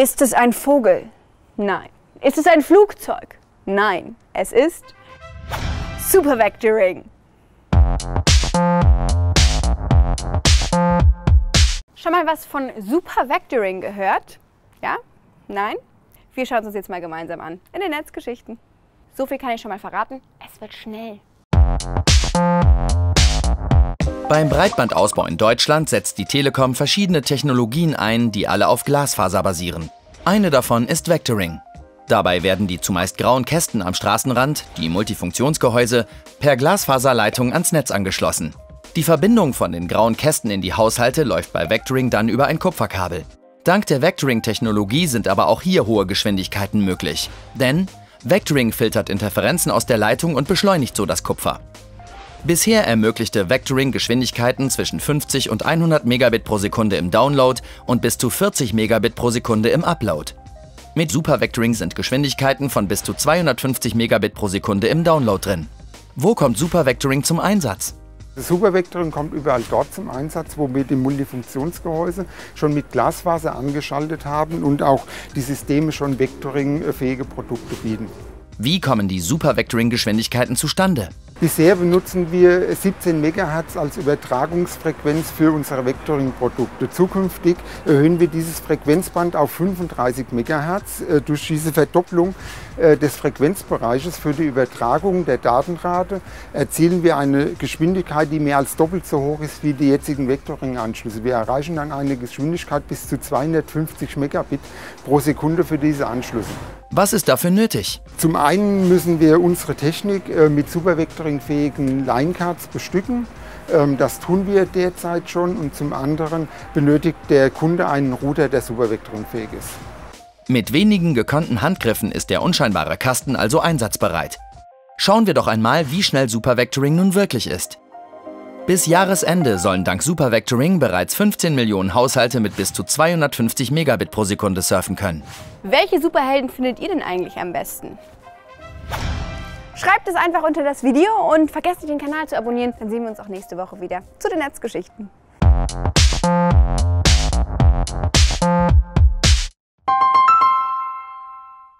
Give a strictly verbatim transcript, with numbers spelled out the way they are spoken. Ist es ein Vogel? Nein. Ist es ein Flugzeug? Nein. Es ist Super Vectoring. Schon mal was von Super Vectoring gehört? Ja? Nein? Wir schauen es uns jetzt mal gemeinsam an in den Netzgeschichten. So viel kann ich schon mal verraten, es wird schnell. Beim Breitbandausbau in Deutschland setzt die Telekom verschiedene Technologien ein, die alle auf Glasfaser basieren. Eine davon ist Vectoring. Dabei werden die zumeist grauen Kästen am Straßenrand, die Multifunktionsgehäuse, per Glasfaserleitung ans Netz angeschlossen. Die Verbindung von den grauen Kästen in die Haushalte läuft bei Vectoring dann über ein Kupferkabel. Dank der Vectoring-Technologie sind aber auch hier hohe Geschwindigkeiten möglich. Denn Vectoring filtert Interferenzen aus der Leitung und beschleunigt so das Kupfer. Bisher ermöglichte Vectoring Geschwindigkeiten zwischen fünfzig und hundert Megabit pro Sekunde im Download und bis zu vierzig Megabit pro Sekunde im Upload. Mit Super Vectoring sind Geschwindigkeiten von bis zu zweihundertfünfzig Megabit pro Sekunde im Download drin. Wo kommt Super Vectoring zum Einsatz? Super Vectoring kommt überall dort zum Einsatz, wo wir die Multifunktionsgehäuse schon mit Glasfaser angeschaltet haben und auch die Systeme schon Vectoring-fähige Produkte bieten. Wie kommen die Super Vectoring-Geschwindigkeiten zustande? Bisher benutzen wir siebzehn Megahertz als Übertragungsfrequenz für unsere Vectoring-Produkte. Zukünftig erhöhen wir dieses Frequenzband auf fünfunddreißig Megahertz. Durch diese Verdopplung des Frequenzbereiches für die Übertragung der Datenrate erzielen wir eine Geschwindigkeit, die mehr als doppelt so hoch ist wie die jetzigen Vectoring-Anschlüsse. Wir erreichen dann eine Geschwindigkeit bis zu zweihundertfünfzig Megabit pro Sekunde für diese Anschlüsse. Was ist dafür nötig? Zum einen müssen wir unsere Technik mit Super Vectoring-fähigen Linecards bestücken. Das tun wir derzeit schon. Und zum anderen benötigt der Kunde einen Router, der Super Vectoring-fähig ist. Mit wenigen gekonnten Handgriffen ist der unscheinbare Kasten also einsatzbereit. Schauen wir doch einmal, wie schnell Super Vectoring nun wirklich ist. Bis Jahresende sollen dank Super Vectoring bereits fünfzehn Millionen Haushalte mit bis zu zweihundertfünfzig Megabit pro Sekunde surfen können. Welche Superhelden findet ihr denn eigentlich am besten? Schreibt es einfach unter das Video und vergesst nicht, den Kanal zu abonnieren. Dann sehen wir uns auch nächste Woche wieder zu den Netzgeschichten.